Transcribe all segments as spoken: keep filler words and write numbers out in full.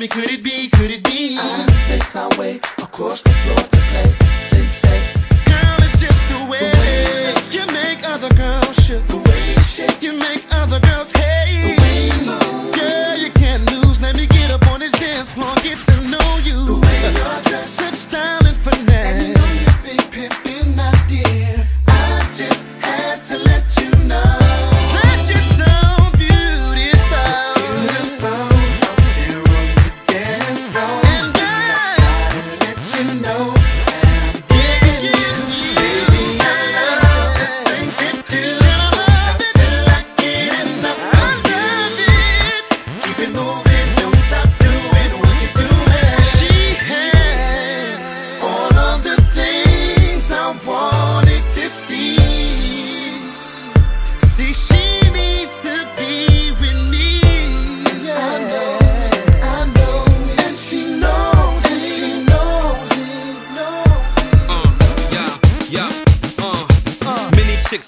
me, could it be, could it be? I make my way across the floor to play, then say, girl, it's just the way, the way you make other girls shook, the way you shake, you make other girls hate, the way you move. Girl, you can't lose, let me get up on this dance floor, get to know you, the way you're dressed, such style and finesse, and you know you've been pimping, my dear, I just had to let you know.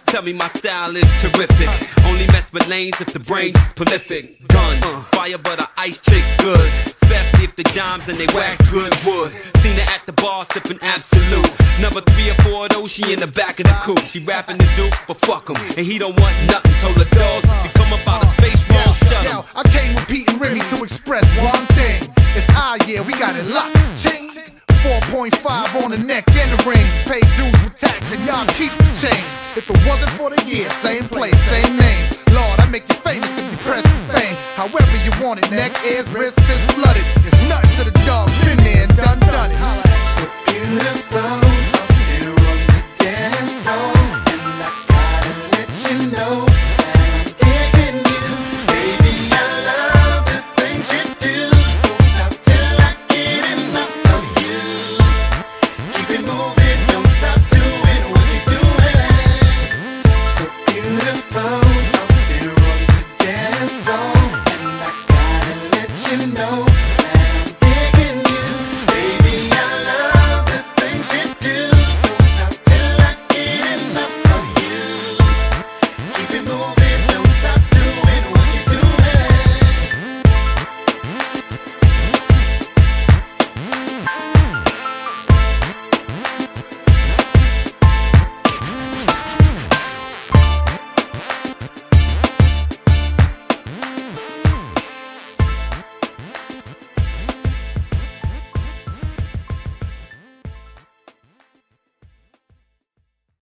Tell me my style is terrific. Only mess with lanes if the brain's prolific. Guns, fire but a ice chase good. Especially if the dimes and they wax good wood. Seen her at the bar sipping absolute. Number three or four of those, she in the back of the coupe. She rapping the dude, but fuck him, and he don't want nothing. Told the dogs, he come up out of space, won't shut him. I came with Pete and Remy to express one thing. It's I, yeah, we got it locked. Ching. four point five on the neck and the rings. Pay dues with tax and y'all keep the change. If it wasn't for the year, same place, same name. Lord, I make you famous if you press the fame. However you want it, neck, ears, wrist, fist, flooded.